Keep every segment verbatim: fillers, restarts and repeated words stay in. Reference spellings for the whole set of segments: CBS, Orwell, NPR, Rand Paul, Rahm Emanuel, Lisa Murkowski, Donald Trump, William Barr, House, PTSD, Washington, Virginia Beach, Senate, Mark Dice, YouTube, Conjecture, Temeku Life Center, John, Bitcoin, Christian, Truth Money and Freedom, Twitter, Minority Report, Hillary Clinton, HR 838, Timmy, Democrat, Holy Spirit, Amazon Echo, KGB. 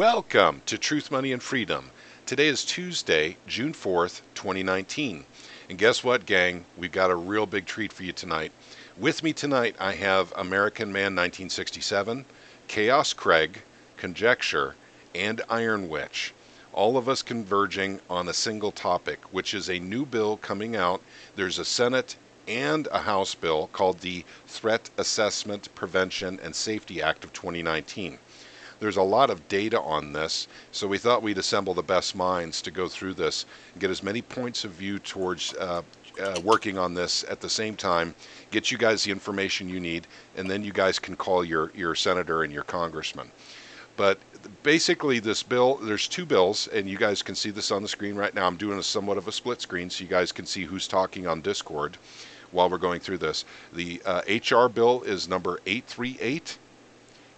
Welcome to Truth, Money, and Freedom. Today is Tuesday, June fourth, twenty nineteen. And guess what, gang? We've got a real big treat for you tonight. With me tonight, I have American Man nineteen sixty-seven, Chaos Craig, Conjecture, and Iron Witch. All of us converging on a single topic, which is a new bill coming out. There's a Senate and a House bill called the Threat Assessment, Prevention, and Safety Act of twenty nineteen. There's a lot of data on this, so we thought we'd assemble the best minds to go through this and get as many points of view towards uh, uh, working on this at the same time, get you guys the information you need, and then you guys can call your, your senator and your congressman. But basically this bill, there's two bills, and you guys can see this on the screen right now. I'm doing a somewhat of a split screen so you guys can see who's talking on Discord while we're going through this. The uh, H R bill is number eight three eight.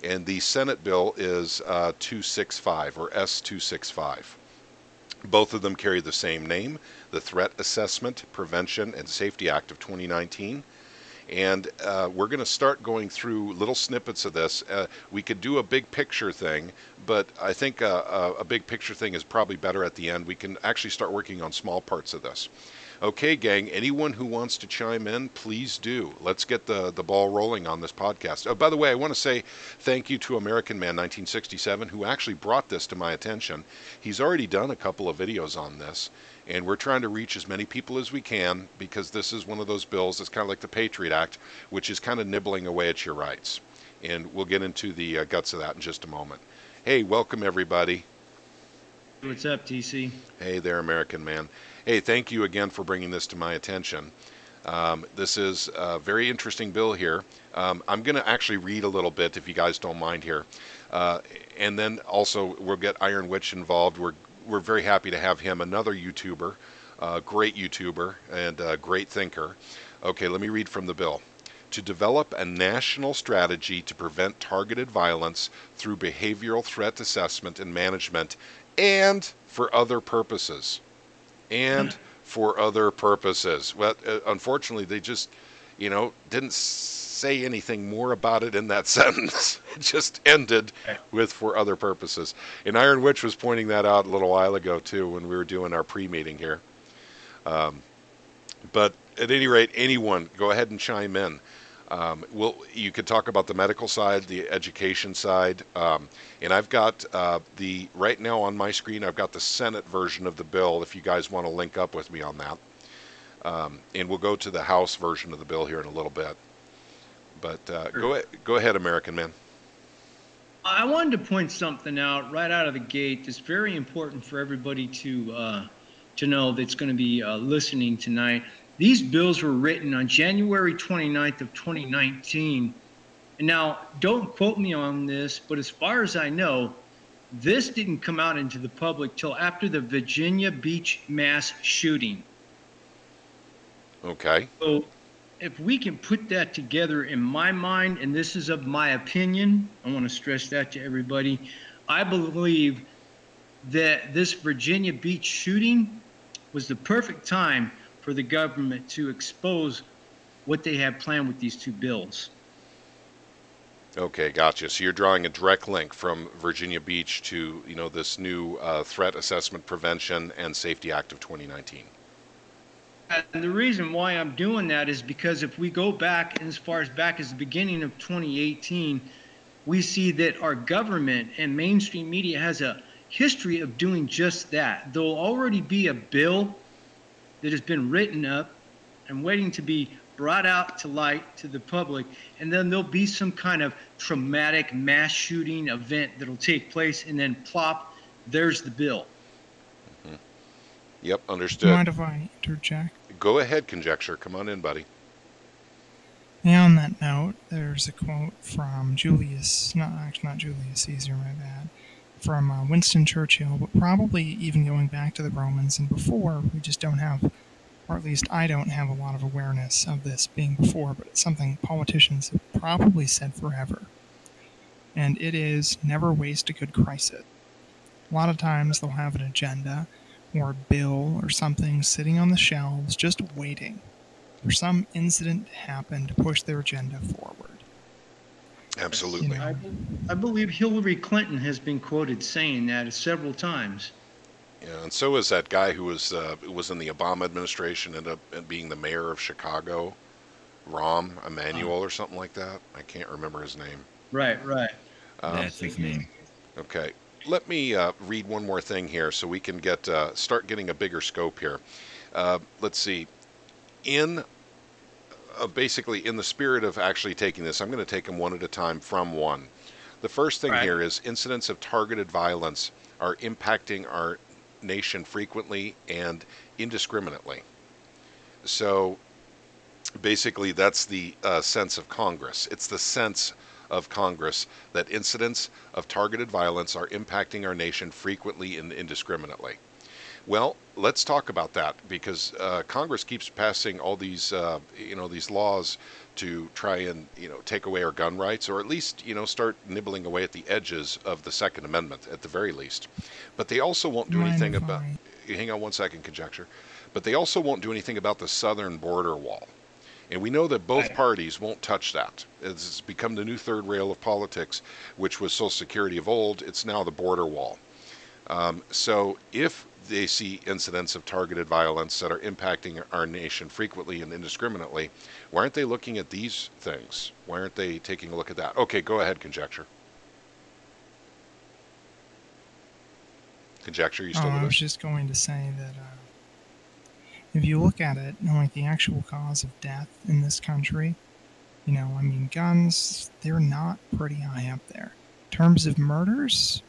And the Senate bill is uh, two sixty-five, or S two sixty-five. Both of them carry the same name, the Threat Assessment, Prevention, and Safety Act of twenty nineteen. And uh, we're going to start going through little snippets of this. Uh, we could do a big picture thing, but I think a, a big picture thing is probably better at the end. We can actually start working on small parts of this. Okay, gang, anyone who wants to chime in, please do. Let's get the, the ball rolling on this podcast. Oh, by the way, I want to say thank you to American Man nineteen sixty-seven, who actually brought this to my attention. He's already done a couple of videos on this, and we're trying to reach as many people as we can because this is one of those bills that's kind of like the Patriot Act, which is kind of nibbling away at your rights. And we'll get into the uh, guts of that in just a moment. Hey, welcome, everybody. What's up, T C? Hey there, American Man. Hey, thank you again for bringing this to my attention. Um, this is a very interesting bill here. Um, I'm going to actually read a little bit, if you guys don't mind here. Uh, and then also, we'll get Iron Witch involved. We're, we're very happy to have him, another YouTuber, uh, great YouTuber and a great thinker. Okay, let me read from the bill. To develop a national strategy to prevent targeted violence through behavioral threat assessment and management and for other purposes and for other purposes. Well, uh, unfortunately, they just, you know, didn't say anything more about it in that sentence. It just ended with for other purposes. And Iron Witch was pointing that out a little while ago, too, when we were doing our pre-meeting here. Um, but at any rate, anyone, go ahead and chime in. Um, we'll, you could talk about the medical side, the education side, um, and I've got uh, the, right now on my screen, I've got the Senate version of the bill if you guys want to link up with me on that. Um, and we'll go to the House version of the bill here in a little bit. But uh, sure. go, go ahead, American Man. I wanted to point something out right out of the gate that's very important for everybody to, uh, to know that's going to be uh, listening tonight. These bills were written on January twenty-ninth of twenty nineteen. And now, don't quote me on this, but as far as I know, this didn't come out into the public till after the Virginia Beach mass shooting. Okay. So if we can put that together in my mind, and this is of my opinion, I want to stress that to everybody, I believe that this Virginia Beach shooting was the perfect time for the government to expose what they have planned with these two bills. Okay, gotcha. So you're drawing a direct link from Virginia Beach to, you know, this new uh, Threat Assessment, Prevention, and Safety Act of twenty nineteen. And the reason why I'm doing that is because if we go back as far as back as the beginning of twenty eighteen, we see that our government and mainstream media has a history of doing just that. There'll already be a bill that has been written up and waiting to be brought out to light to the public, and then there'll be some kind of traumatic mass shooting event that'll take place, and then plop, there's the bill. Mm-hmm. Yep, understood. Mind if I interject? Go ahead, Conjecture. Come on in, buddy. Now, on that note, there's a quote from Julius, not actually not Julius Caesar, my bad, from uh, Winston Churchill, but probably even going back to the Romans and before. We just don't have, or at least I don't have a lot of awareness of this being before, but it's something politicians have probably said forever. And it is, never waste a good crisis. A lot of times they'll have an agenda or a bill or something sitting on the shelves just waiting for some incident to happen to push their agenda forward. Absolutely. You know, I, I believe Hillary Clinton has been quoted saying that several times. Yeah, and so is that guy who was uh, was in the Obama administration, ended up being the mayor of Chicago, Rahm Emanuel um, or something like that. I can't remember his name. Right, right. Um, That's his name. Okay, let me uh, read one more thing here so we can get uh, start getting a bigger scope here. Uh, let's see. In uh, basically in the spirit of actually taking this, I'm going to take them one at a time from one. The first thing right. here is incidents of targeted violence are impacting our nation frequently and indiscriminately. So basically that's the uh, sense of Congress. It's the sense of Congress that incidents of targeted violence are impacting our nation frequently and indiscriminately. Well, let's talk about that, because uh, Congress keeps passing all these, uh, you know, these laws to try and, you know, take away our gun rights, or at least, you know, start nibbling away at the edges of the Second Amendment, at the very least. But they also won't do anything about, hang on one second, Conjecture, but they also won't do anything about the southern border wall. And we know that both parties won't touch that. It's become the new third rail of politics, which was Social Security of old. It's now the border wall. Um, so if they see incidents of targeted violence that are impacting our nation frequently and indiscriminately, why aren't they looking at these things? Why aren't they taking a look at that? Okay, go ahead, Conjecture. Conjecture, you still with us? Oh, I was just going to say that uh, if you look at it, like the actual cause of death in this country, you know, I mean, guns, they're not pretty high up there. In terms of murders,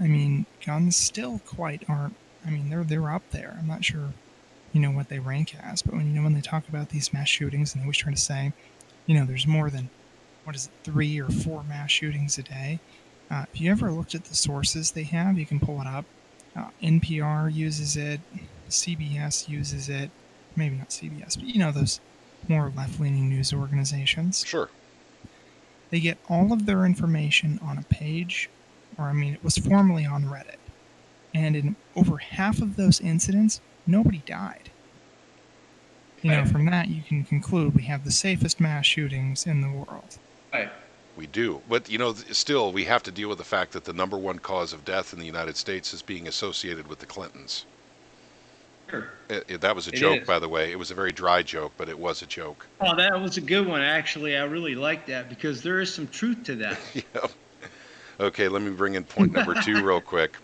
I mean, guns still quite aren't, I mean, they're they're up there. I'm not sure, you know, what they rank as, but when you know when they talk about these mass shootings and they always try to say, you know, there's more than, what is it, three or four mass shootings a day. Uh, if you ever looked at the sources they have, you can pull it up. Uh, N P R uses it, C B S uses it, maybe not C B S, but you know those more left-leaning news organizations. Sure. They get all of their information on a page, or I mean, it was formerly on Reddit. And in over half of those incidents, nobody died. You know, from that, you can conclude we have the safest mass shootings in the world. Right. We do. But, you know, still, we have to deal with the fact that the number one cause of death in the United States is being associated with the Clintons. Sure. It, it, that was a it joke, is. by the way. It was a very dry joke, but it was a joke. Oh, that was a good one, actually. I really like that, because there is some truth to that. Yep. Okay, let me bring in point number two real quick.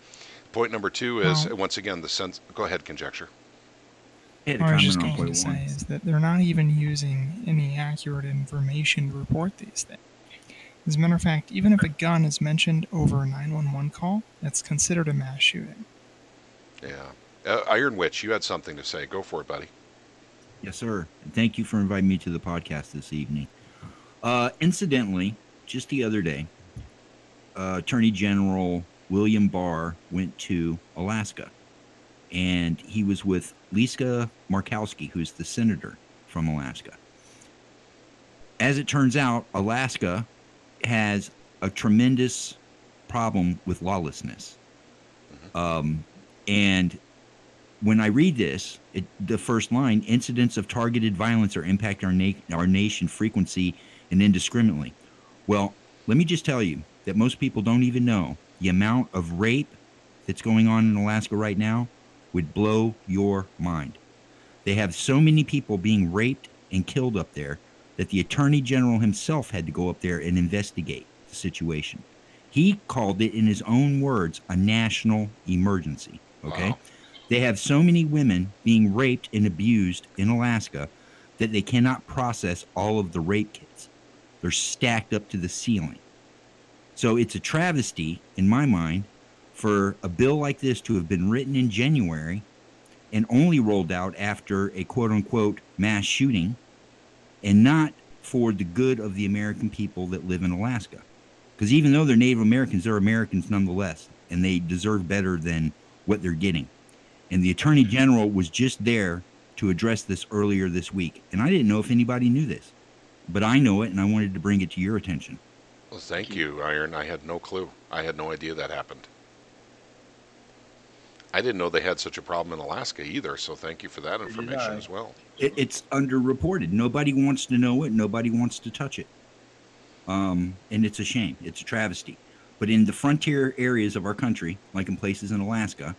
Point number two is, well, once again, the sense... Go ahead, Conjecture. What I was just going to say is that they're not even using any accurate information to report these things. As a matter of fact, even if a gun is mentioned over a nine one one call, that's considered a mass shooting. Yeah. Uh, Iron Witch, you had something to say. Go for it, buddy. Yes, sir. Thank you for inviting me to the podcast this evening. Uh, incidentally, just the other day, Uh, Attorney General William Barr went to Alaska, and he was with Lisa Murkowski, who's the senator from Alaska. As it turns out, Alaska has a tremendous problem with lawlessness. Mm-hmm. Um, and when I read this, it, the first line, incidents of targeted violence are impacting our, na our nation frequency and indiscriminately. Well, let me just tell you that most people don't even know, the amount of rape that's going on in Alaska right now would blow your mind. They have so many people being raped and killed up there that the Attorney General himself had to go up there and investigate the situation. He called it, in his own words, a national emergency. Okay? Wow. They have so many women being raped and abused in Alaska that they cannot process all of the rape kits. They're stacked up to the ceiling. So it's a travesty, in my mind, for a bill like this to have been written in January and only rolled out after a quote-unquote mass shooting, and not for the good of the American people that live in Alaska. Because even though they're Native Americans, they're Americans nonetheless, and they deserve better than what they're getting. And the Attorney General was just there to address this earlier this week. And I didn't know if anybody knew this, but I know it, and I wanted to bring it to your attention. Well, thank, thank you, Iron. I had no clue. I had no idea that happened. I didn't know they had such a problem in Alaska either, so thank you for that information as well. It, it's underreported. Nobody wants to know it. Nobody wants to touch it. Um, and it's a shame. It's a travesty. But in the frontier areas of our country, like in places in Alaska,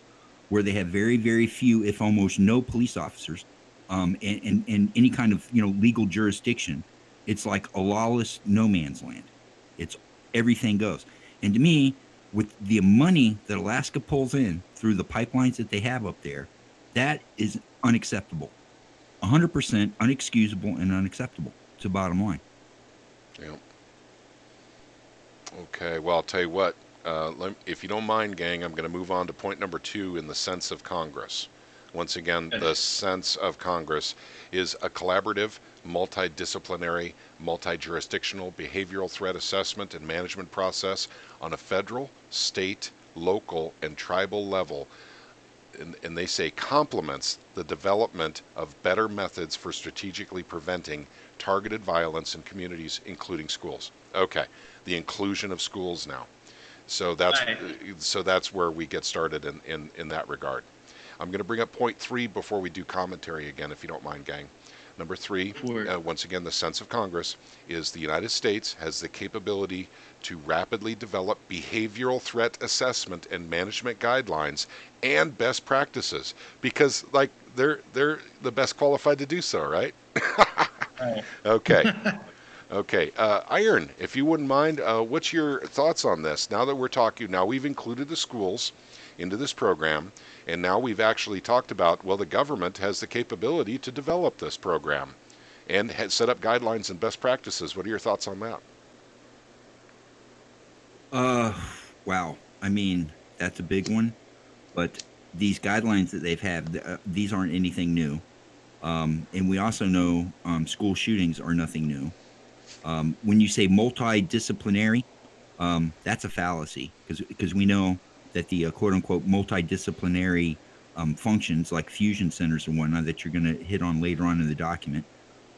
where they have very, very few, if almost no police officers, um, and, and, and any kind of, you know, legal jurisdiction, it's like a lawless no man's land. It's everything goes. And to me, with the money that Alaska pulls in through the pipelines that they have up there, that is unacceptable. one hundred percent unexcusable and unacceptable. It's the bottom line. Yeah. Okay, well, I'll tell you what, uh, let, if you don't mind, gang, I'm going to move on to point number two in the sense of Congress. Once again, the sense of Congress is a collaborative, multidisciplinary, multi-jurisdictional behavioral threat assessment and management process on a federal, state, local, and tribal level, and, and they say complements the development of better methods for strategically preventing targeted violence in communities, including schools. Okay, the inclusion of schools now. So that's right. So that's where we get started in, in, in that regard. I'm going to bring up point three before we do commentary again, if you don't mind, gang. Number three, uh, once again, the sense of Congress is the United States has the capability to rapidly develop behavioral threat assessment and management guidelines and best practices, because like they're they're the best qualified to do so, right? Right. Okay. Okay, uh, Iron, if you wouldn't mind, uh, what's your thoughts on this? Now that we're talking, now we've included the schools into this program, and now we've actually talked about, well, the government has the capability to develop this program and has set up guidelines and best practices. What are your thoughts on that? Uh, wow. I mean, that's a big one, but these guidelines that they've had, uh, these aren't anything new. Um, and we also know um, school shootings are nothing new. Um, when you say multidisciplinary, um, that's a fallacy, because because we know that the uh, quote unquote multidisciplinary um, functions like fusion centers and whatnot that you're going to hit on later on in the document.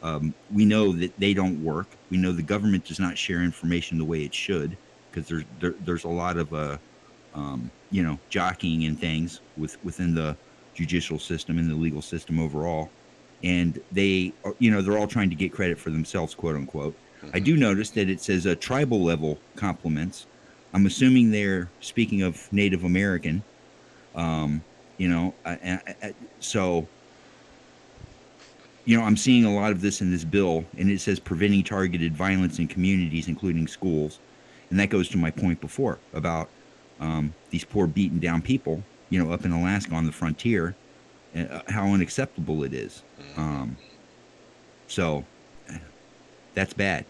Um, we know that they don't work. We know the government does not share information the way it should, because there's there, there's a lot of uh, um, you know, jockeying and things with within the judicial system and the legal system overall, and they are, you know, they're all trying to get credit for themselves, quote unquote. I do notice that it says a uh, tribal level complements. I'm assuming they're speaking of Native American, um, you know, I, I, I, so, you know, I'm seeing a lot of this in this bill, and it says preventing targeted violence in communities, including schools. And that goes to my point before about um, these poor beaten down people, you know, up in Alaska on the frontier, uh, how unacceptable it is. Um, so... That's bad.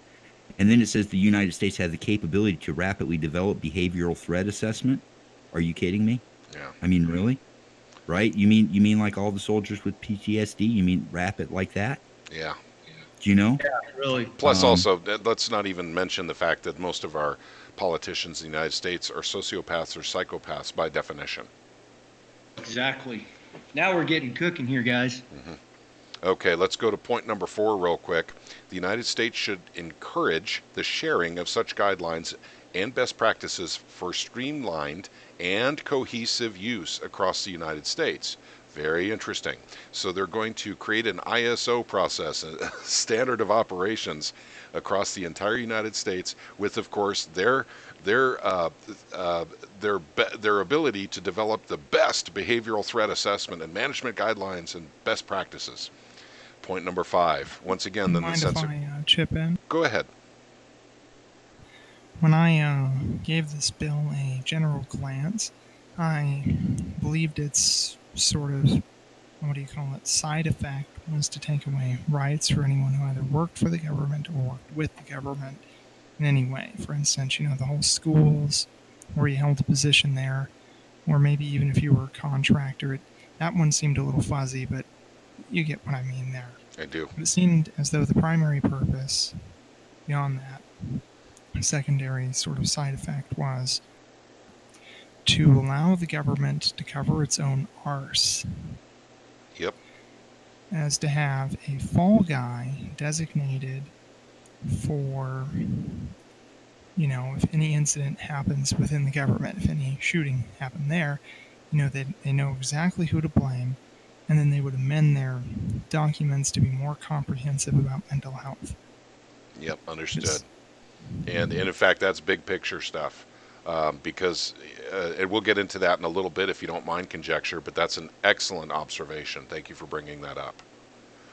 And then it says the United States has the capability to rapidly develop behavioral threat assessment. Are you kidding me? Yeah. I mean, really? Right? You mean you mean like all the soldiers with P T S D? You mean rapid like that? Yeah. Do you know? Yeah, really. Plus, um, also, let's not even mention the fact that most of our politicians in the United States are sociopaths or psychopaths by definition. Exactly. Now we're getting cooking here, guys. Mm-hmm. Okay, let's go to point number four real quick. The United States should encourage the sharing of such guidelines and best practices for streamlined and cohesive use across the United States. Very interesting. So they're going to create an I S O process, a standard of operations, across the entire United States, with, of course, their their uh, uh, their their ability to develop the best behavioral threat assessment and management guidelines and best practices. Point number five. Once again, then the sense of... Uh, chip in? Go ahead. When I uh, gave this bill a general glance, I believed its sort of, what do you call it, side effect was to take away rights for anyone who either worked for the government or worked with the government in any way. For instance, you know, the whole schools, where you held a position there, or maybe even if you were a contractor. It, that one seemed a little fuzzy, but you get what I mean there. I do. It seemed as though the primary purpose, beyond that secondary sort of side effect, was to allow the government to cover its own arse. Yep. As to have a fall guy designated for, you know, if any incident happens within the government, if any shooting happened there, you know, they, they know exactly who to blame. And then they would amend their documents to be more comprehensive about mental health. Yep, understood. It's, And, and in fact, that's big picture stuff, um, because uh, and we'll get into that in a little bit if you don't mind, Conjecture, but that's an excellent observation. Thank you for bringing that up.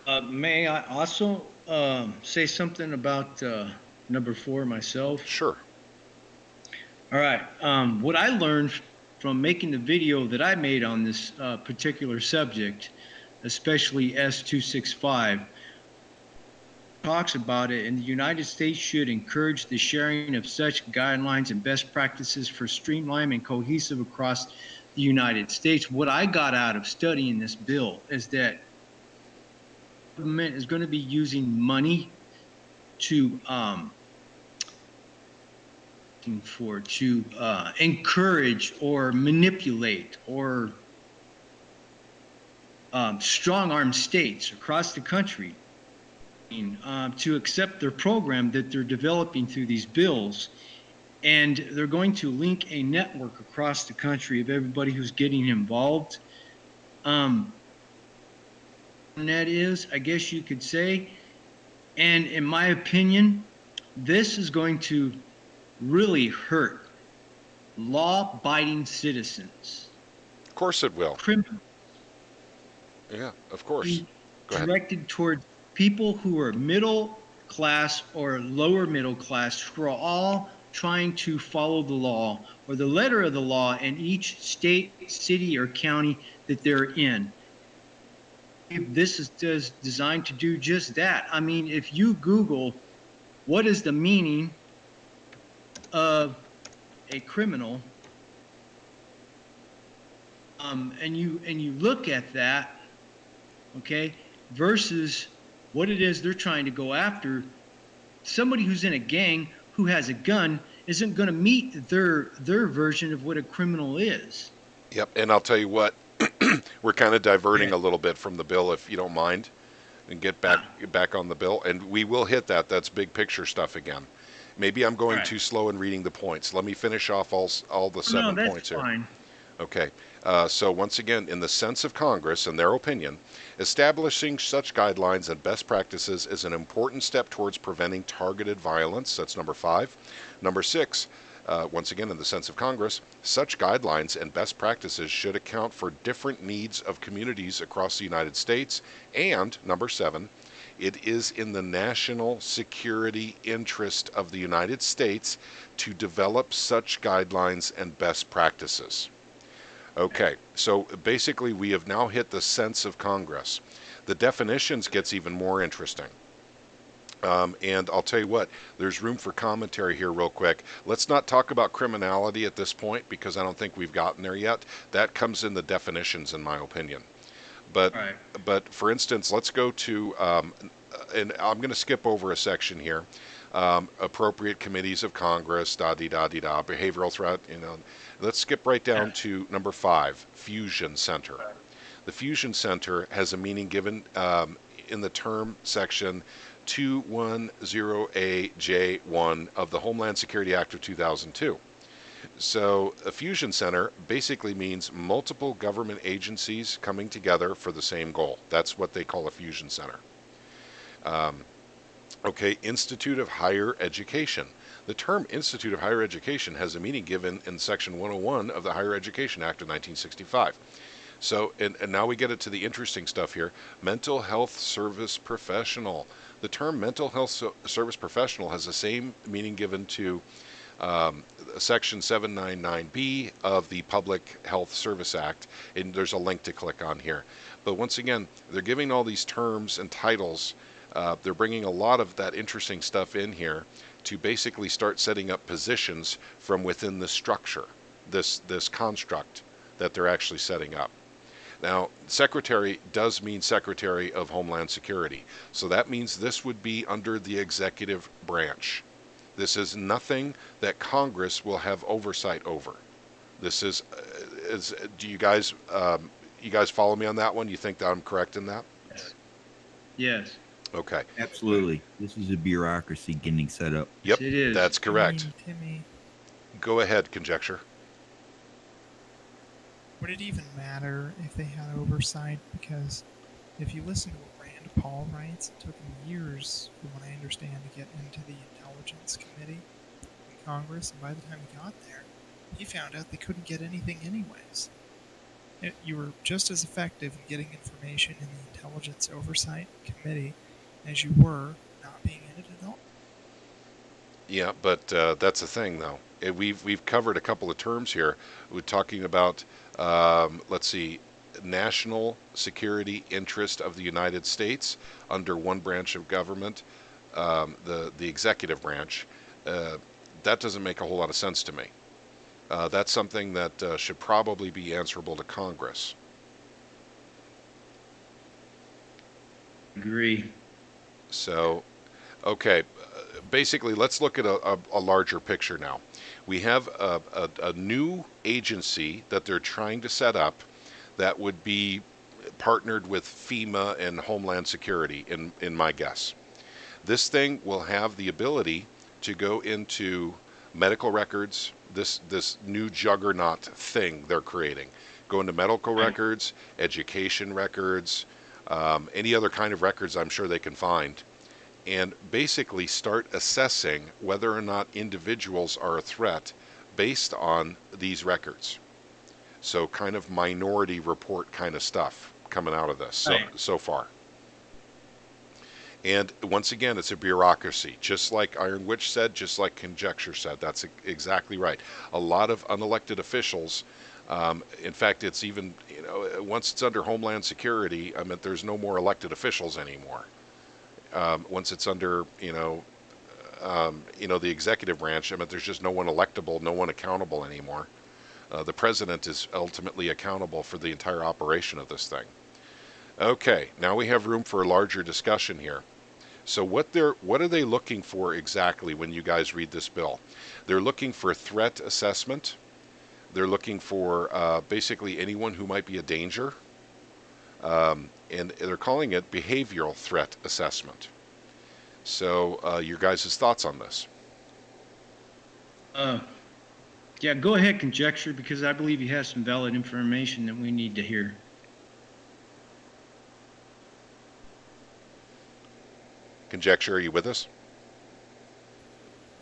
Uh, may I also um, say something about uh, number four myself? Sure. All right. Um, what I learned from making the video that I made on this uh, particular subject, especially S two sixty-five, talks about it, and the United States should encourage the sharing of such guidelines and best practices for streamlined and cohesive across the United States. What I got out of studying this bill is that the government is going to be using money to um, for to uh, encourage or manipulate or um, strong-arm states across the country Uh, to accept their program that they're developing through these bills, and they're going to link a network across the country of everybody who's getting involved. Um, and that is, I guess you could say, and in my opinion, this is going to really hurt law-abiding citizens. Of course it will. Criminals. Yeah, of course. Go ahead. Directed towards people who are middle class or lower middle class, who are all trying to follow the law or the letter of the law in each state, city, or county that they're in. If this is designed to do just that. I mean, if you Google what is the meaning of a criminal, um, and you and you look at that, okay, versus what it is they're trying to go after, somebody who's in a gang who has a gun isn't going to meet their their version of what a criminal is. Yep, and I'll tell you what, we're kind of diverting a little bit from the bill, if you don't mind, and get back ah. back on the bill, and we will hit that. That's big picture stuff again. Maybe I'm going right. too slow in reading the points. Let me finish off all all the seven no, that's points here. Fine. Okay. Uh, so once again, in the sense of Congress and their opinion, establishing such guidelines and best practices is an important step towards preventing targeted violence. That's number five. Number six, uh, once again, in the sense of Congress, such guidelines and best practices should account for different needs of communities across the United States. And number seven, it is in the national security interest of the United States to develop such guidelines and best practices. Okay, so basically we have now hit the sense of Congress. The definitions gets even more interesting. Um, and I'll tell you what, there's room for commentary here real quick. Let's not talk about criminality at this point because I don't think we've gotten there yet. That comes in the definitions, in my opinion. But, All right. but for instance, let's go to, um, and I'm going to skip over a section here. Um, appropriate committees of Congress, da-dee-da-dee-da, behavioral threat, you know. Let's skip right down to number five, Fusion Center. The Fusion Center has a meaning given um, in the term section two ten A J one of the Homeland Security Act of two thousand two. So a Fusion Center basically means multiple government agencies coming together for the same goal. That's what they call a Fusion Center. Um, okay, Institute of Higher Education. The term Institute of Higher Education has a meaning given in Section one oh one of the Higher Education Act of nineteen sixty-five. So, and, and now we get into the interesting stuff here. Mental health service professional. The term mental health so service professional has the same meaning given to um, Section seven ninety-nine B of the Public Health Service Act. And there's a link to click on here. But once again, they're giving all these terms and titles. Uh, they're bringing a lot of that interesting stuff in here to basically start setting up positions from within the structure, this this construct that they're actually setting up. Now, secretary does mean Secretary of Homeland Security, so that means this would be under the executive branch. This is nothing that Congress will have oversight over. This is, is do you guys um, you guys follow me on that one? You think that I'm correct in that? Yes. Yes. Okay. Absolutely. This is a bureaucracy getting set up. Yep, it is. That's correct. Timmy, Timmy. Go ahead, Conjecture. Would it even matter if they had oversight? Because if you listen to what Rand Rand Paul riots. It took him years, from what I understand, to get into the Intelligence Committee in Congress, and by the time he got there, he found out they couldn't get anything anyways. It, you were just as effective in getting information in the Intelligence Oversight Committee as you were not being in it at all. Yeah, but uh, that's the thing, though. It, we've we've covered a couple of terms here. We're talking about, um, let's see, national security interest of the United States under one branch of government, um, the the executive branch. Uh, that doesn't make a whole lot of sense to me. Uh, that's something that uh, should probably be answerable to Congress. Agree. So, okay, basically let's look at a, a, a larger picture now. We have a, a, a new agency that they're trying to set up that would be partnered with FEMA and Homeland Security, in, in my guess. This thing will have the ability to go into medical records, this this new juggernaut thing they're creating, go into medical okay. records, education records, um, any other kind of records I'm sure they can find, and basically start assessing whether or not individuals are a threat based on these records. So kind of minority report kind of stuff coming out of this so, right. so far. And once again, it's a bureaucracy, just like Iron Witch said, just like Conjecture said. That's exactly right. A lot of unelected officials. Um, in fact, it's even, you know, once it's under Homeland Security, I mean, there's no more elected officials anymore. Um, once it's under, you know, um, you know, the executive branch, I mean, there's just no one electable, no one accountable anymore. Uh, the president is ultimately accountable for the entire operation of this thing. Okay, now we have room for a larger discussion here. So what they're what are they looking for exactly when you guys read this bill? They're looking for threat assessment. They're looking for uh, basically anyone who might be a danger. Um, and they're calling it behavioral threat assessment. So uh, your guys' thoughts on this? Uh, yeah, go ahead, Conjecture, because I believe you have some valid information that we need to hear. Conjecture, are you with us?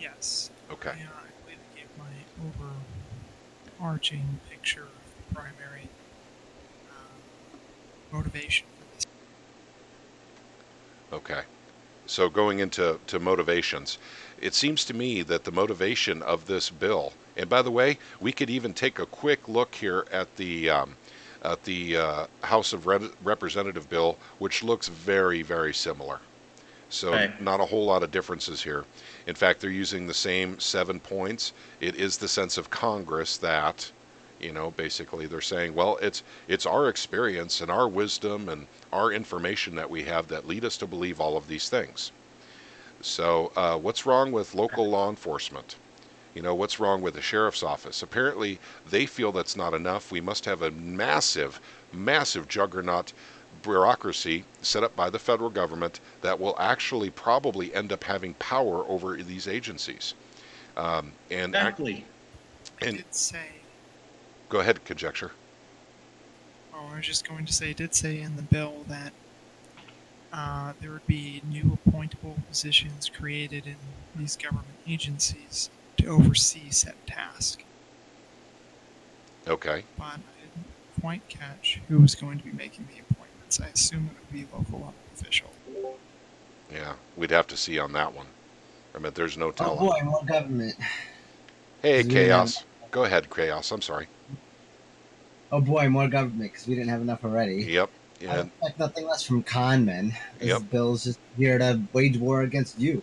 Yes. Okay. Yeah, I believe I gave my overarching picture of the primary uh, motivation for this. Okay. So going into to motivations, it seems to me that the motivation of this bill, and by the way, we could even take a quick look here at the um, at the uh, House of Re- Representative bill, which looks very, very similar. So right. not a whole lot of differences here. In fact, they're using the same seven points. It is the sense of Congress that, you know, basically they're saying, well, it's it's our experience and our wisdom and our information that we have that lead us to believe all of these things. So uh, what's wrong with local law enforcement? You know, what's wrong with the sheriff's office? Apparently, they feel that's not enough. We must have a massive, massive juggernaut bureaucracy set up by the federal government that will actually probably end up having power over these agencies. Um, and exactly. I and did say. Go ahead, Conjecture. Oh, I was just going to say, did say in the bill that uh, there would be new appointable positions created in these government agencies to oversee said task. Okay. But I didn't quite catch who was going to be making the appointment. I assume it would be local official. Yeah, we'd have to see on that one. I mean, there's no telling. Oh boy, more government. Hey, Chaos. Go ahead, Chaos. I'm sorry. Oh boy, more government, because we didn't have enough already. Yep. Yeah. I expect nothing less from con men. This yep. bill's just here to wage war against you.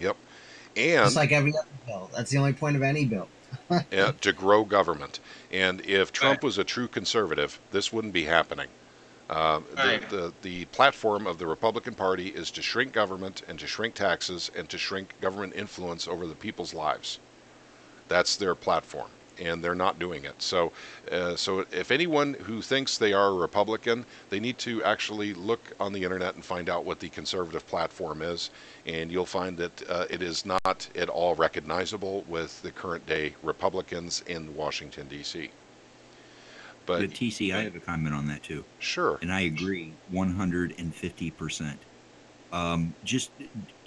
Yep. And just like every other bill. That's the only point of any bill. Yeah, to grow government. And if Trump right. was a true conservative, this wouldn't be happening. Uh, the, right. the, the platform of the Republican Party is to shrink government and to shrink taxes and to shrink government influence over the people's lives. That's their platform, and they're not doing it. So, uh, so if anyone who thinks they are a Republican, they need to actually look on the internet and find out what the conservative platform is, and you'll find that uh, it is not at all recognizable with the current day Republicans in Washington, D C But the T C, I have a comment on that too. Sure. And I agree one hundred fifty percent. Um, just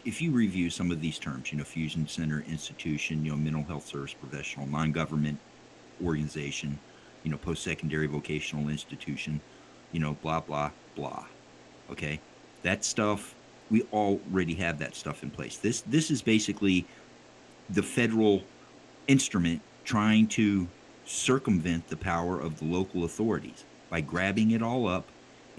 if you review some of these terms, you know, fusion center, institution, you know, mental health service professional, non-government organization, you know, post-secondary vocational institution, you know, blah, blah, blah. Okay. That stuff, we already have that stuff in place. This, this is basically the federal instrument trying to circumvent the power of the local authorities by grabbing it all up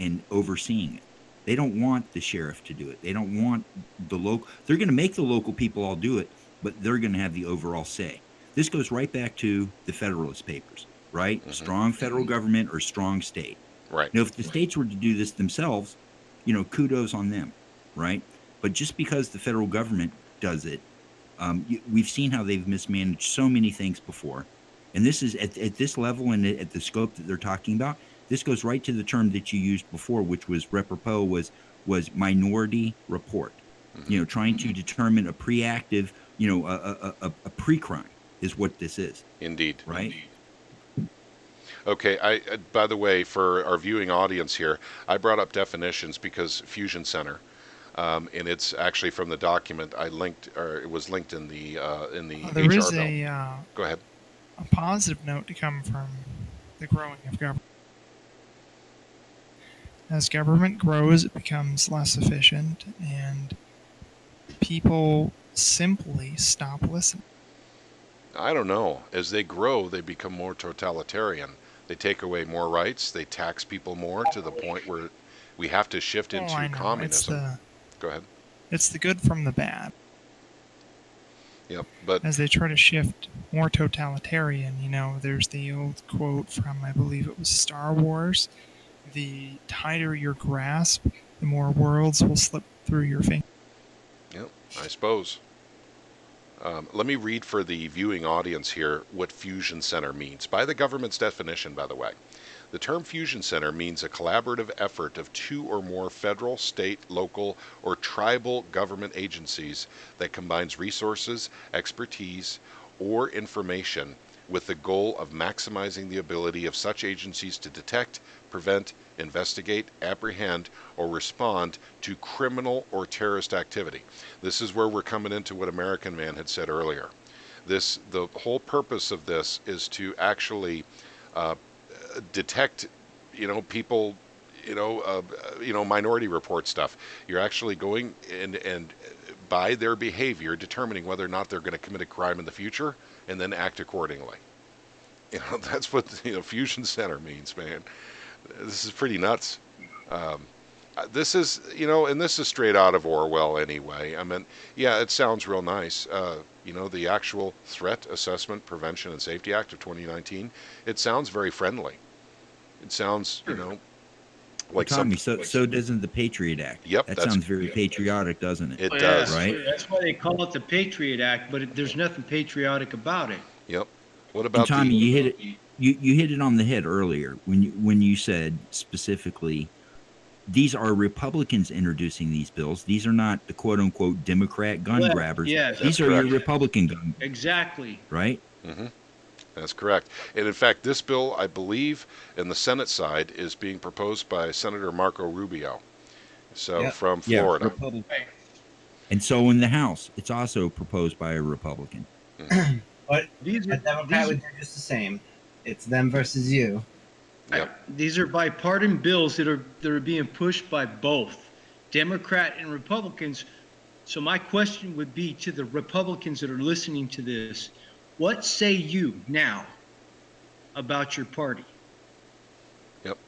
and overseeing it. They don't want the sheriff to do it. They don't want the local. They're going to make the local people all do it, but they're going to have the overall say. This goes right back to the Federalist Papers, right? Mm-hmm. Strong federal government or strong state. Right. Now, if the states were to do this themselves, you know, kudos on them, right? But just because the federal government does it, um, you, we've seen how they've mismanaged so many things before. And this is at, at this level and at the scope that they're talking about. This goes right to the term that you used before, which was repropos, was was minority report. Mm-hmm. You know, trying to determine a pre-active, you know, a, a, a, a pre-crime is what this is. Indeed. Right. Indeed. Okay. I uh, by the way, for our viewing audience here, I brought up definitions because Fusion Center, um, and it's actually from the document I linked, or it was linked in the uh, in the. Uh, there H R is a. Uh, Go ahead. A positive note to come from the growing of government. As government grows, it becomes less efficient, and people simply stop listening. I don't know. As they grow, they become more totalitarian. They take away more rights. They tax people more to the point where we have to shift into oh, communism. The, Go ahead. It's the good from the bad. Yep, but as they try to shift more totalitarian, you know, there's the old quote from, I believe it was Star Wars, the tighter your grasp, the more worlds will slip through your fingers. Yep, I suppose. Um, let me read for the viewing audience here what Fusion Center means. By the government's definition, by the way, the term Fusion Center means a collaborative effort of two or more federal, state, local, or tribal government agencies that combines resources, expertise, or information with the goal of maximizing the ability of such agencies to detect, prevent, investigate, apprehend, or respond to criminal or terrorist activity. This is where we're coming into what American Man had said earlier. This, the whole purpose of this is to actually uh, detect, you know, people, you know, uh, you know, minority report stuff. You're actually going and and by their behavior determining whether or not they're going to commit a crime in the future, and then act accordingly. You know, that's what, you know, Fusion Center means, man. This is pretty nuts. Um, this is, you know, and this is straight out of Orwell anyway. I mean, yeah, it sounds real nice. Uh, you know, the actual Threat Assessment, Prevention, and Safety Act of twenty nineteen, it sounds very friendly. It sounds, you know, like well, Tommy, some, so, like, so doesn't the Patriot Act. Yep. That sounds very yeah, patriotic, doesn't it? It oh, does. Yeah, right? That's why they call it the Patriot Act, but it, there's nothing patriotic about it. Yep. What about and Tommy, the, you hit it. You, you hit it on the head earlier when you, when you said specifically, these are Republicans introducing these bills. These are not the quote-unquote Democrat gun well, grabbers. Yeah, these are correct. your Republican gun grabbers. Exactly. Right? Mm-hmm. That's correct. And in fact, this bill, I believe, in the Senate side is being proposed by Senator Marco Rubio, so yeah. from Florida. Yeah, Republican. Right. And so in the House, it's also proposed by a Republican. Mm-hmm. But these are, Democrat would do just the same. It's them versus you. Yep. These are bipartisan bills that are that are being pushed by both Democrat and Republicans. So my question would be to the Republicans that are listening to this, what say you now about your party? Yep.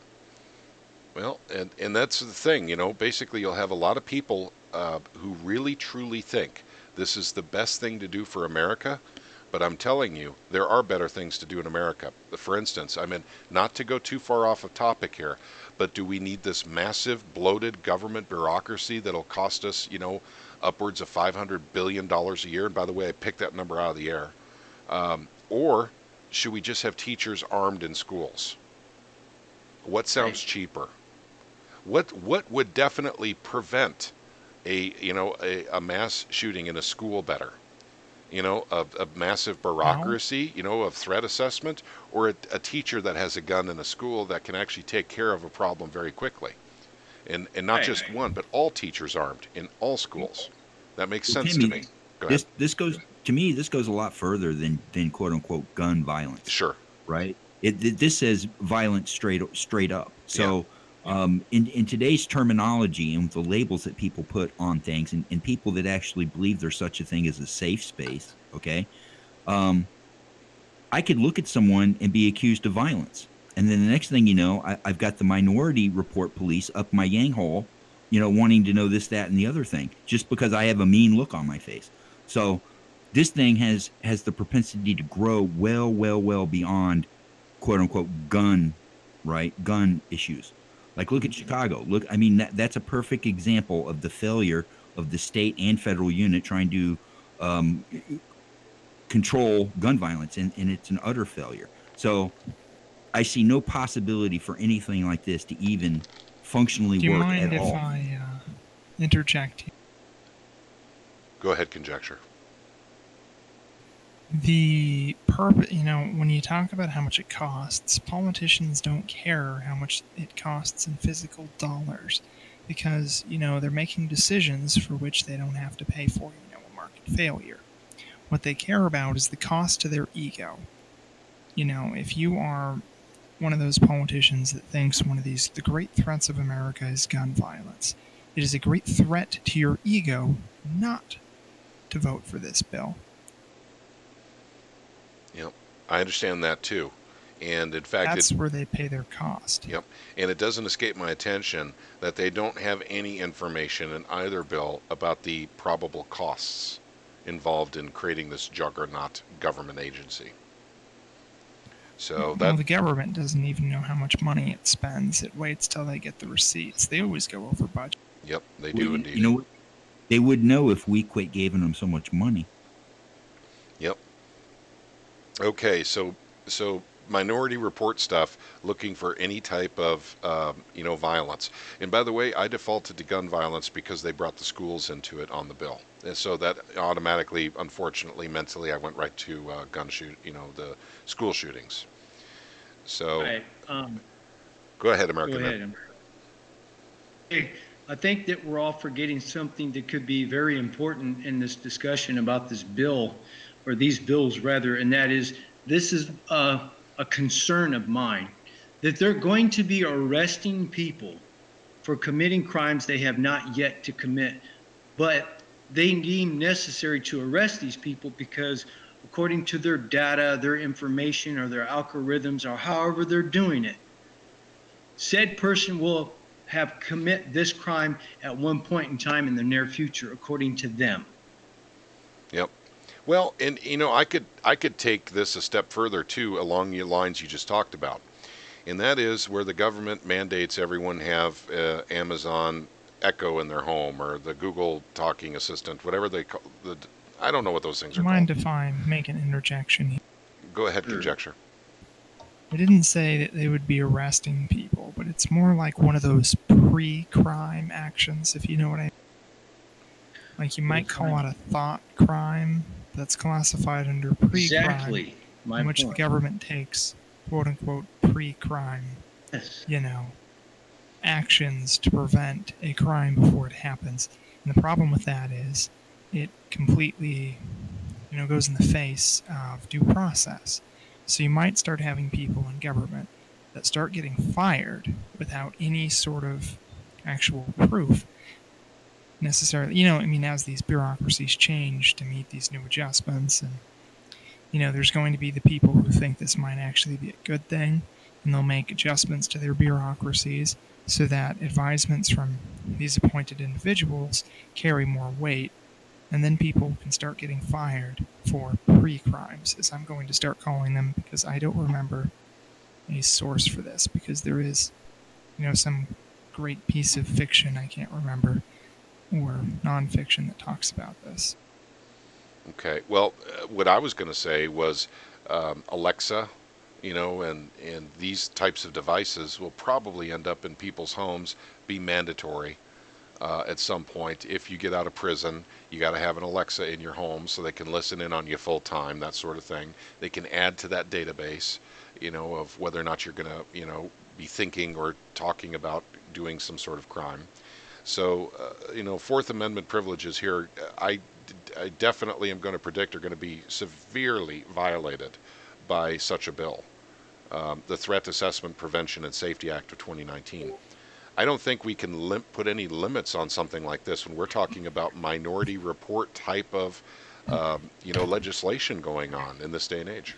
Well, and, and that's the thing, you know, basically you'll have a lot of people uh, who really truly think this is the best thing to do for America. But I'm telling you, there are better things to do in America. For instance, I mean, not to go too far off of topic here, but do we need this massive, bloated government bureaucracy that'll cost us, you know, upwards of five hundred billion dollars a year? And by the way, I picked that number out of the air. Um, or should we just have teachers armed in schools? What sounds cheaper? What what would definitely prevent a, you know, a, a mass shooting in a school better? you know, of, of massive bureaucracy, you know, of threat assessment, or a, a teacher that has a gun in a school that can actually take care of a problem very quickly. And and not right, just right. one, but all teachers armed in all schools. That makes well, sense Timmy, to me. Go ahead. This this goes to me. This goes a lot further than than quote unquote gun violence. Sure. Right. It, it, this says violence straight straight up. So yeah. um, in in today's terminology and the labels that people put on things, and, and people that actually believe there's such a thing as a safe space. Okay. Um, I could look at someone and be accused of violence. And then the next thing you know, I, I've got the Minority Report police up my yang hole, you know, wanting to know this, that, and the other thing, just because I have a mean look on my face. So this thing has has the propensity to grow well, well, well beyond, quote unquote, gun, right, gun issues. Like look at Chicago. Look, I mean, that, that's a perfect example of the failure of the state and federal unit trying to um, control gun violence, and, and it's an utter failure. So I see no possibility for anything like this to even functionally work at all. Do you mind if I uh, interject? Go ahead, Conjecture. The purpose, you know, when you talk about how much it costs, politicians don't care how much it costs in physical dollars, because, you know, they're making decisions for which they don't have to pay for, you know, a market failure. What they care about is the cost to their ego. You know, if you are one of those politicians that thinks one of these, the great threats of America is gun violence, it is a great threat to your ego not to vote for this bill. Yep, I understand that too. And in fact, that's it, where they pay their cost. Yep, and it doesn't escape my attention that they don't have any information in either bill about the probable costs involved in creating this juggernaut government agency. So that, well, the government doesn't even know how much money it spends. It waits till they get the receipts. They always go over budget. Yep, they do we, indeed. You know, they would know if we quit giving them so much money. Yep. Okay, so so Minority Report stuff, looking for any type of um, you know, violence. And by the way, I defaulted to gun violence because they brought the schools into it on the bill, and so that automatically, unfortunately, mentally, I went right to uh, gun shoot, you know, the school shootings. So, right. um, go ahead, American go ahead, Man. America. I think that we're all forgetting something that could be very important in this discussion about this bill, or these bills rather, and that is, this is uh, a concern of mine, that they're going to be arresting people for committing crimes they have not yet to commit, but they deem necessary to arrest these people because according to their data, their information, or their algorithms, or however they're doing it, said person will have commit this crime at one point in time in the near future, according to them. Yep. Well, and you know, I could I could take this a step further too, along the lines you just talked about, and that is where the government mandates everyone have uh, Amazon Echo in their home, or the Google talking assistant, whatever they call the. I don't know what those things are. Mind called. If I make an interjection here? Go ahead, sure. Conjecture. I didn't say that they would be arresting people, but it's more like one of those pre-crime actions, if you know what I mean. Like you might call it a thought crime. That's classified under pre-crime, exactly my in which point. The government takes, quote-unquote, pre-crime, yes. you know, actions to prevent a crime before it happens. And the problem with that is it completely, you know, goes in the face of due process. So you might start having people in government that start getting fired without any sort of actual proof. Necessarily, you know, I mean, as these bureaucracies change to meet these new adjustments, and, you know, there's going to be the people who think this might actually be a good thing, and they'll make adjustments to their bureaucracies so that advisements from these appointed individuals carry more weight, and then people can start getting fired for pre-crimes, as I'm going to start calling them, because I don't remember a source for this, because there is, you know, some great piece of fiction I can't remember, or nonfiction, that talks about this. Okay. Well, uh, what I was going to say was um, Alexa, you know, and, and these types of devices will probably end up in people's homes, be mandatory, uh, at some point. If you get out of prison, you got to have an Alexa in your home so they can listen in on you full time, that sort of thing. They can add to that database, you know, of whether or not you're going to, you know, be thinking or talking about doing some sort of crime. So, uh, you know, Fourth Amendment privileges here, I, I definitely am going to predict are going to be severely violated by such a bill. Um, the Threat Assessment, Prevention, and Safety Act of twenty nineteen. I don't think we can lim- put any limits on something like this when we're talking about minority report type of, um, you know, legislation going on in this day and age.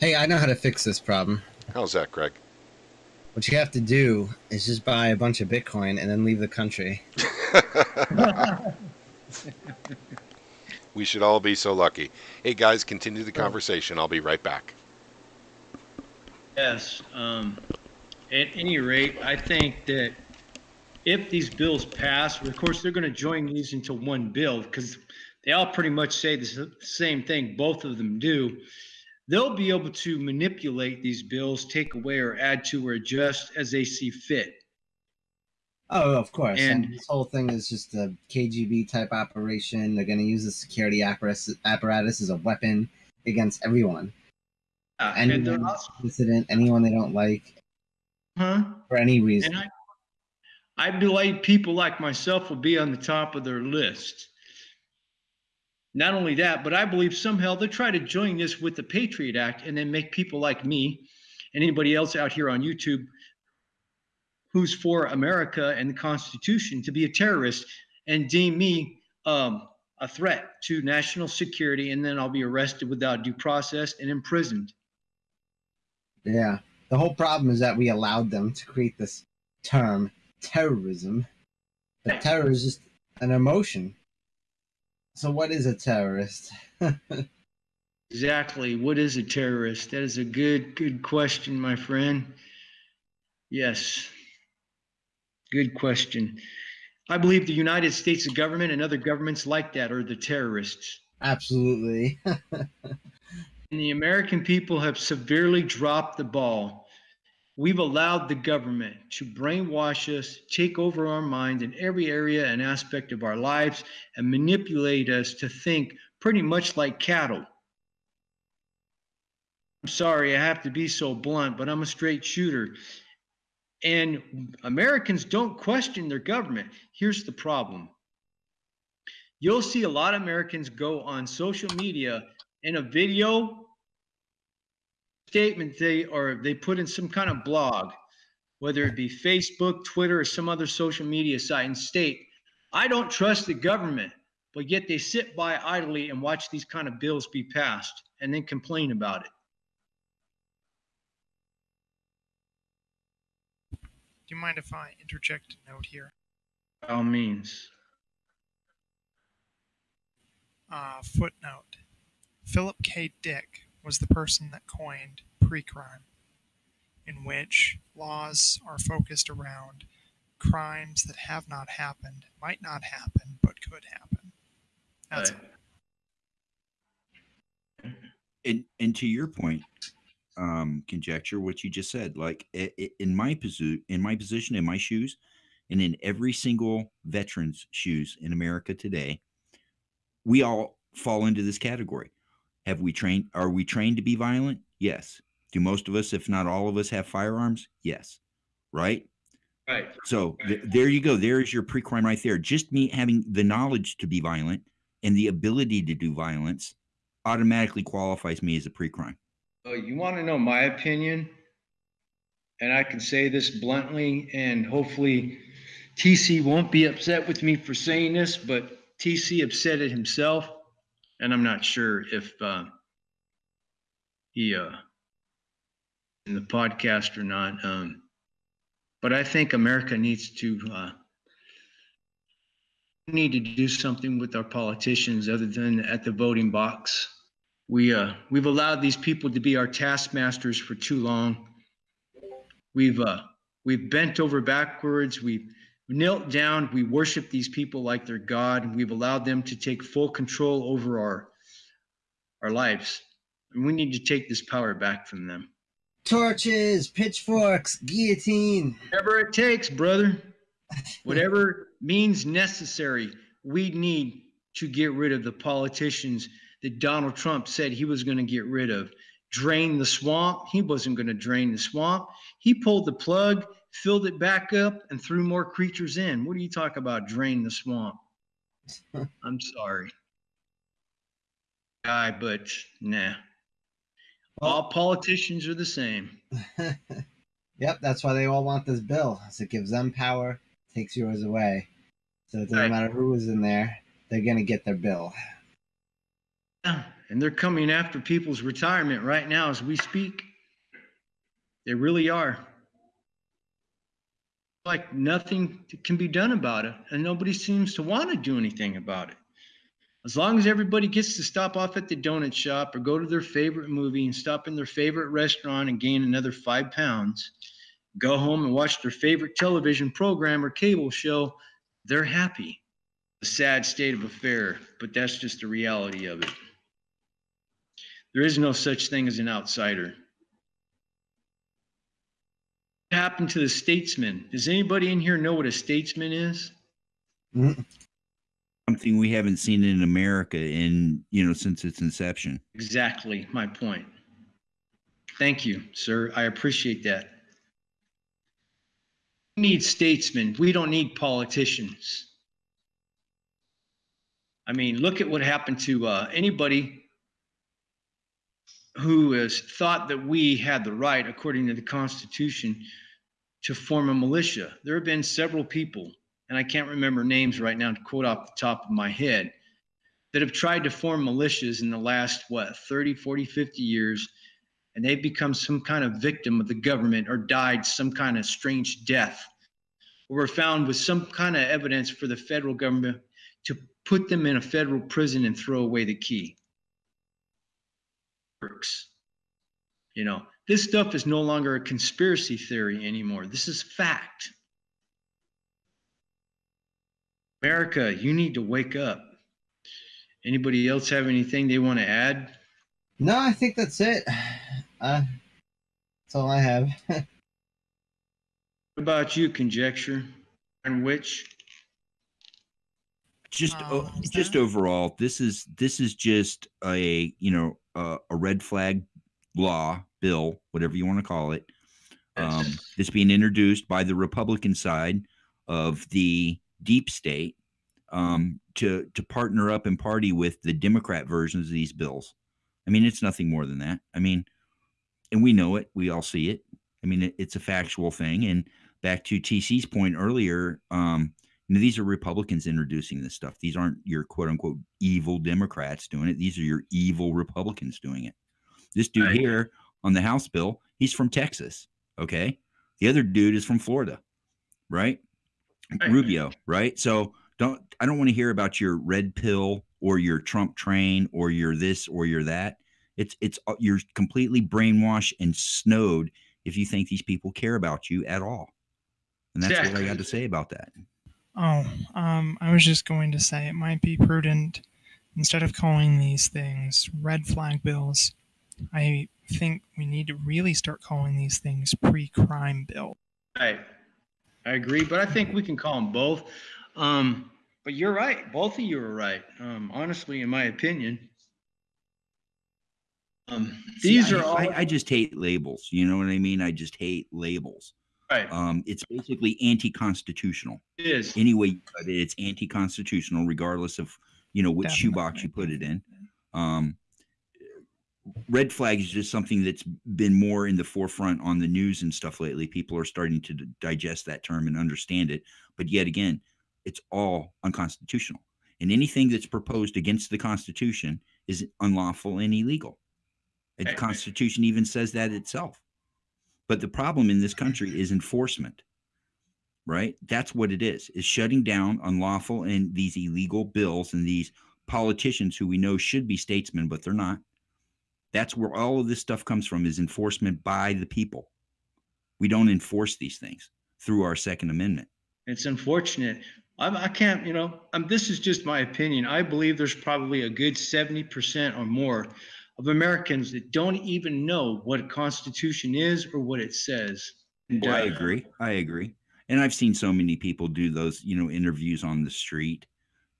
Hey, I know how to fix this problem. How's that, Craig? What you have to do is just buy a bunch of Bitcoin and then leave the country. We should all be so lucky. Hey, guys, continue the conversation. I'll be right back. Yes. Um, at any rate, I think that if these bills pass, of course, they're going to join these into one bill because they all pretty much say the same thing. Both of them do. They'll be able to manipulate these bills, take away or add to or adjust as they see fit. Oh, of course. And, and this whole thing is just a K G B type operation. They're going to use the security apparatus, apparatus as a weapon against everyone. Yeah, anyone, and also, dissident, anyone they don't like, huh? For any reason. And I, I believe people like myself will be on the top of their list. Not only that, but I believe somehow they'll try to join this with the Patriot Act and then make people like me and anybody else out here on YouTube who's for America and the Constitution to be a terrorist and deem me um, a threat to national security, and then I'll be arrested without due process and imprisoned. Yeah. The whole problem is that we allowed them to create this term, terrorism. But terror is just an emotion. So what is a terrorist? Exactly. What is a terrorist? That is a good, good question, my friend. Yes. Good question. I believe the United States government and other governments like that are the terrorists. Absolutely. And the American people have severely dropped the ball. We've allowed the government to brainwash us, take over our minds in every area and aspect of our lives, and manipulate us to think pretty much like cattle. I'm sorry, I have to be so blunt, but I'm a straight shooter. And Americans don't question their government. Here's the problem. You'll see a lot of Americans go on social media in a video statement they or they put in some kind of blog, whether it be Facebook, Twitter, or some other social media site, and state, I don't trust the government, but yet they sit by idly and watch these kind of bills be passed and then complain about it. Do you mind if I interject a note here? By all means. Uh, footnote. Philip K. Dick was the person that coined pre-crime, in which laws are focused around crimes that have not happened, might not happen, but could happen. That's right. It. And, and to your point, um, Conjecture, what you just said, like in my, in my position, in my shoes, and in every single veteran's shoes in America today, we all fall into this category. Have we trained? Are we trained to be violent? Yes. Do most of us, if not all of us, have firearms? Yes. Right? Right. So th there you go. There is your pre-crime right there. Just me having the knowledge to be violent and the ability to do violence automatically qualifies me as a pre-crime. Oh, you want to know my opinion? And I can say this bluntly, and hopefully T C won't be upset with me for saying this, but T C upset it himself. And I'm not sure if uh, he uh, in the podcast or not, um, but I think America needs to uh, need to do something with our politicians other than at the voting box. We uh, we've allowed these people to be our taskmasters for too long. We've uh, we've bent over backwards. We've knelt down, we worship these people like their God, and we've allowed them to take full control over our our lives. And we need to take this power back from them. Torches, pitchforks, guillotine. Whatever it takes, brother. Whatever means necessary we need to get rid of the politicians that Donald Trump said he was going to get rid of. Drain the swamp. He wasn't going to drain the swamp. He pulled the plug, filled it back up, and threw more creatures in. What do you talk about, drain the swamp? I'm sorry. Guy, but nah. All politicians are the same. Yep, that's why they all want this bill. So it gives them power, takes yours away. So it doesn't right. matter who was in there, they're going to get their bill. Yeah, and they're coming after people's retirement right now as we speak. They really are. Like nothing can be done about it, and nobody seems to want to do anything about it. As long as everybody gets to stop off at the donut shop or go to their favorite movie and stop in their favorite restaurant and gain another five pounds, go home and watch their favorite television program or cable show, they're happy. A sad state of affair, but that's just the reality of it. There is no such thing as an outsider. What happened to the statesman? Does anybody in here know what a statesman is? Mm-hmm. Something we haven't seen in America in, you know, since its inception. Exactly my point. Thank you, sir. I appreciate that. We need statesmen. We don't need politicians. I mean, look at what happened to uh, anybody who has thought that we had the right, according to the Constitution, to form a militia. There have been several people, and I can't remember names right now to quote off the top of my head, that have tried to form militias in the last, what, thirty, forty, fifty years, and they've become some kind of victim of the government or died some kind of strange death, or were found with some kind of evidence for the federal government to put them in a federal prison and throw away the key. Works. You know, this stuff is no longer a conspiracy theory anymore. This is fact. America, you need to wake up. Anybody else have anything they want to add? No, I think that's it. Uh, that's all I have. What about you, Conjecture? And which? Just, um, uh, just that? overall, this is this is just a you know uh, a red flag law bill, whatever you want to call it. Um, this being introduced by the Republican side of the deep state um, to to partner up and party with the Democrat versions of these bills. I mean, it's nothing more than that. I mean, and we know it. We all see it. I mean, it, it's a factual thing. And back to T C's point earlier, um, you know, these are Republicans introducing this stuff. These aren't your quote unquote evil Democrats doing it. These are your evil Republicans doing it. This dude right. here on the House bill, he's from Texas. Okay. The other dude is from Florida, right? Rubio, right? So don't I don't want to hear about your red pill or your Trump train or your this or your that. It's it's you're completely brainwashed and snowed if you think these people care about you at all. And that's exactly. what I got to say about that. Oh, um, I was just going to say it might be prudent, instead of calling these things red flag bills, I think we need to really start calling these things pre-crime bills. Right. I agree, but I think we can call them both. Um, but you're right. Both of you are right. Um, honestly, in my opinion, um, these See, are I, all. I, I just hate labels. You know what I mean? I just hate labels. Right. Um, it's basically anti-constitutional. It is. Anyway, it's anti-constitutional, regardless of you know which Definitely. shoebox you put it in. Um, Red flag is just something that's been more in the forefront on the news and stuff lately. People are starting to digest that term and understand it. But yet again, it's all unconstitutional. And anything that's proposed against the Constitution is unlawful and illegal. And the Constitution even says that itself. But the problem in this country is enforcement, right? That's what it is, is shutting down unlawful and these illegal bills and these politicians who we know should be statesmen, but they're not. That's where all of this stuff comes from, is enforcement by the people. We don't enforce these things through our Second Amendment. It's unfortunate. I'm, I can't, you know, I'm, this is just my opinion. I believe there's probably a good seventy percent or more of Americans that don't even know what a constitution is or what it says. And, well, uh, I agree. I agree. And I've seen so many people do those, you know, interviews on the street.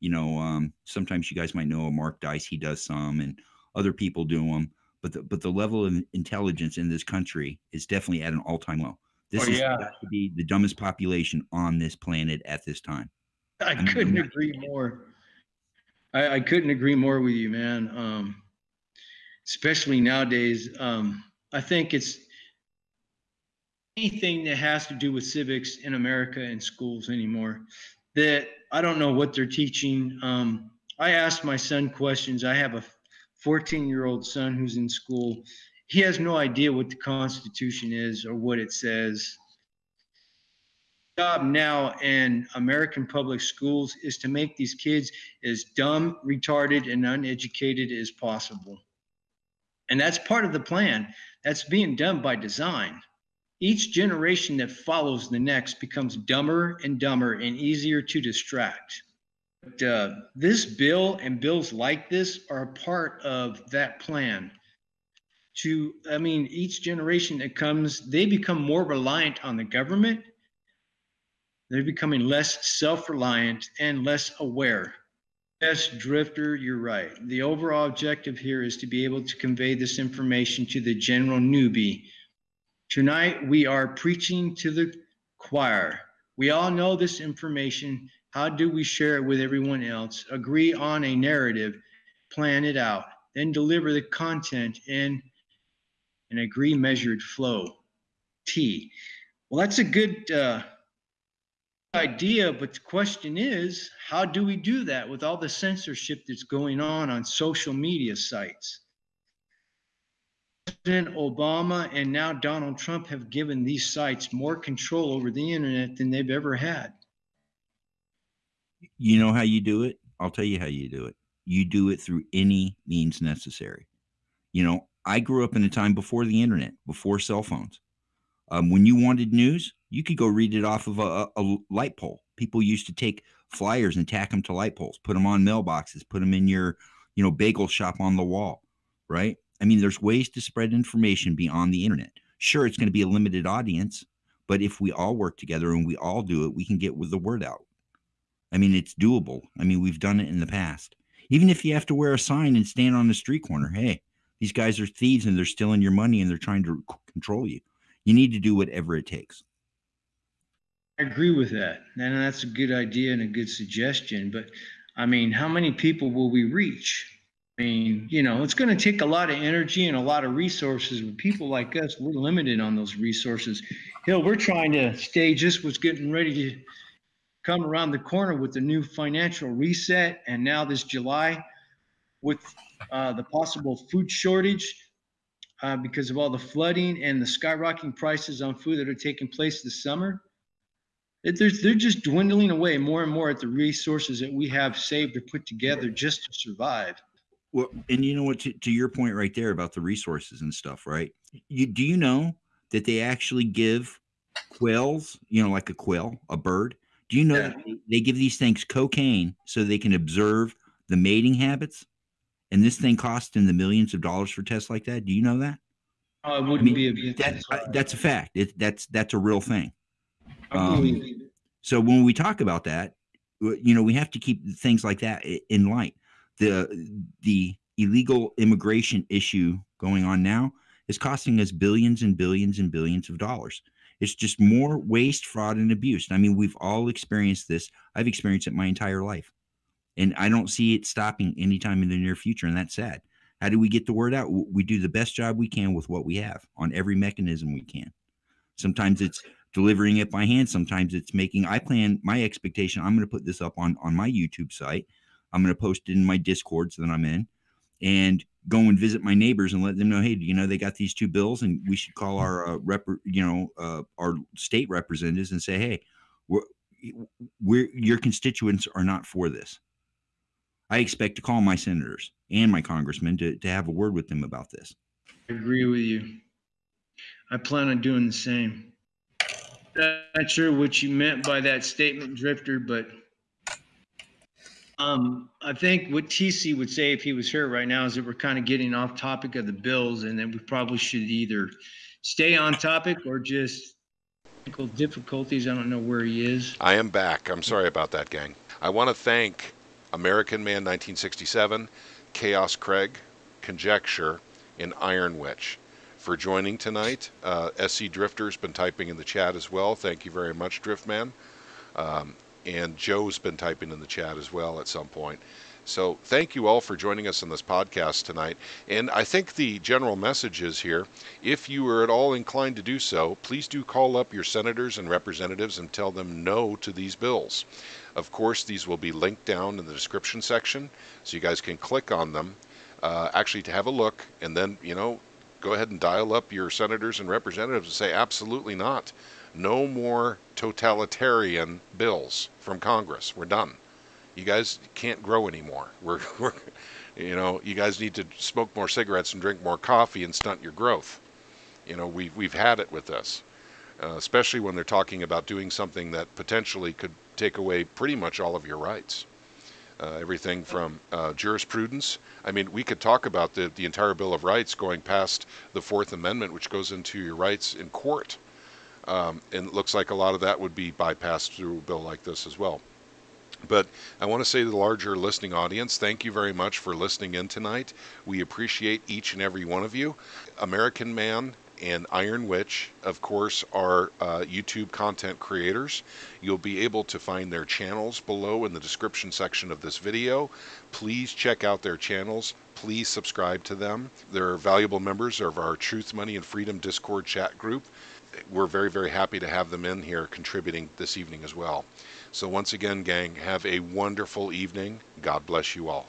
You know, um, sometimes you guys might know Mark Dice, he does some, and other people do them. But the, but the level of intelligence in this country is definitely at an all-time low. This oh, is yeah. got to be the dumbest population on this planet at this time. I, I mean, couldn't not- agree more. I, I couldn't agree more with you, man. Um, especially nowadays, um, I think it's anything that has to do with civics in America in schools anymore that I don't know what they're teaching. Um, I asked my son questions. I have a fourteen-year-old son who's in school. He has no idea what the Constitution is or what it says. The job now in American public schools is to make these kids as dumb, retarded, and uneducated as possible. And that's part of the plan. That's being done by design. Each generation that follows the next becomes dumber and dumber and easier to distract. But, uh, this bill and bills like this are a part of that plan. To, I mean, each generation that comes, they become more reliant on the government. They're becoming less self-reliant and less aware. Yes, Drifter, you're right. The overall objective here is to be able to convey this information to the general newbie. Tonight, we are preaching to the choir. We all know this information. How do we share it with everyone else? Agree on a narrative, plan it out, then deliver the content in an agree measured flow. T. Well, that's a good uh, idea, but the question is, how do we do that with all the censorship that's going on on social media sites? President Obama and now Donald Trump have given these sites more control over the internet than they've ever had. You know how you do it? I'll tell you how you do it. You do it through any means necessary. You know, I grew up in a time before the internet, before cell phones. Um, when you wanted news, you could go read it off of a, a light pole. People used to take flyers and tack them to light poles, put them on mailboxes, put them in your, you know, bagel shop on the wall, right? I mean, there's ways to spread information beyond the internet. Sure, it's going to be a limited audience, but if we all work together and we all do it, we can get with the word out. I mean, it's doable. I mean, we've done it in the past. Even if you have to wear a sign and stand on the street corner, hey, these guys are thieves and they're stealing your money and they're trying to c- control you. You need to do whatever it takes. I agree with that. And that's a good idea and a good suggestion. But, I mean, how many people will we reach? I mean, you know, it's going to take a lot of energy and a lot of resources. With people like us, we're limited on those resources. Hill, we're trying to stage this. What's getting ready to come around the corner with the new financial reset, and now this July with uh, the possible food shortage uh, because of all the flooding and the skyrocketing prices on food that are taking place this summer. It, they're, they're just dwindling away more and more at the resources that we have saved or put together just to survive. Well, and you know what, to, to your point right there about the resources and stuff, right? You, do you know that they actually give quails, you know, like a quail, a bird, do you know yeah. that they give these things cocaine so they can observe the mating habits? And this thing costs in the millions of dollars for tests like that. Do you know that? Oh, it wouldn't I mean, be a big that's, uh, that's a fact. It, that's that's a real thing. Um, so when we talk about that, you know, we have to keep things like that in light. The the illegal immigration issue going on now is costing us billions and billions and billions of dollars. It's just more waste, fraud, and abuse. I mean, we've all experienced this. I've experienced it my entire life. And I don't see it stopping anytime in the near future, and that's sad. How do we get the word out? We do the best job we can with what we have on every mechanism we can. Sometimes it's delivering it by hand. Sometimes it's making – I plan my expectation. I'm going to put this up on, on my YouTube site. I'm going to post it in my Discords that I'm in and go and visit my neighbors and let them know, hey, do you know they got these two bills and we should call our, uh, rep, you know, uh, our state representatives and say, hey, we're, we're, your constituents are not for this. I expect to call my senators and my congressmen to, to have a word with them about this. I agree with you. I plan on doing the same. Not sure what you meant by that statement, Drifter, but Um, I think what T C would say if he was here right now is that we're kind of getting off topic of the bills and that we probably should either stay on topic or just technical difficulties. I don't know where he is. I am back. I'm sorry about that, gang. I want to thank American Man nineteen sixty-seven, Chaos Craig, Conjecture, and Iron Witch for joining tonight. Uh, S C Drifter's been typing in the chat as well. Thank you very much, Driftman. Um, and Joe's been typing in the chat as well at some point. So thank you all for joining us on this podcast tonight. And I think the general message is here, if you are at all inclined to do so, please do call up your senators and representatives and tell them no to these bills. Of course, these will be linked down in the description section, so you guys can click on them, uh, actually to have a look, and then, you know, go ahead and dial up your senators and representatives and say, absolutely not. No more totalitarian bills from Congress. We're done. You guys can't grow anymore. We're, we're, you know, you guys need to smoke more cigarettes and drink more coffee and stunt your growth. You know, we've, we've had it with this, uh, especially when they're talking about doing something that potentially could take away pretty much all of your rights. Uh, everything from uh, jurisprudence. I mean, we could talk about the, the entire Bill of Rights going past the Fourth Amendment, which goes into your rights in court. Um, and it looks like a lot of that would be bypassed through a bill like this as well. But I want to say to the larger listening audience, thank you very much for listening in tonight. We appreciate each and every one of you. American Man and Iron Witch, of course, are uh, YouTube content creators. You'll be able to find their channels below in the description section of this video. Please check out their channels. Please subscribe to them. They're valuable members of our Truth, Money, and Freedom Discord chat group. We're very, very happy to have them in here contributing this evening as well. So once again, gang, have a wonderful evening. God bless you all.